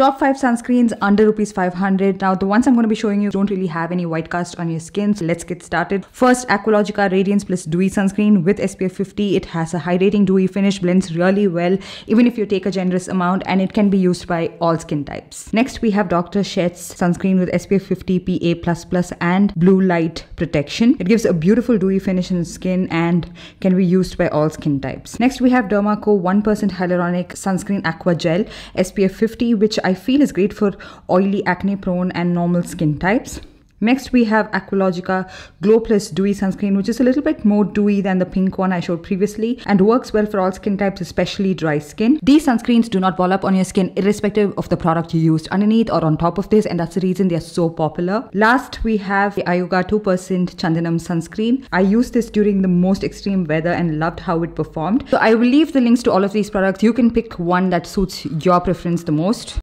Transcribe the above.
Top 5 sunscreens under ₹500. Now the ones I'm going to be showing you don't really have any white cast on your skin, so let's get started. First, Aqualogica Radiance Plus Dewy Sunscreen with SPF 50. It has a hydrating dewy finish, blends really well even if you take a generous amount, and it can be used by all skin types. Next, we have Dr. Sheth's Sunscreen with SPF 50 PA++ and Blue Light Protection. It gives a beautiful dewy finish in skin and can be used by all skin types. Next, we have DermaCo 1% Hyaluronic Sunscreen Aqua Gel SPF 50, which I feel is great for oily, acne prone and normal skin types. Next, we have Aqualogica Glow Plus Dewy Sunscreen, which is a little bit more dewy than the pink one I showed previously and works well for all skin types, especially dry skin. These sunscreens do not ball up on your skin irrespective of the product you used underneath or on top of this, and that's the reason they are so popular. Last, we have the Ayuga 2% Chandanam Sunscreen. I used this during the most extreme weather and loved how it performed. So I will leave the links to all of these products. You can pick one that suits your preference the most.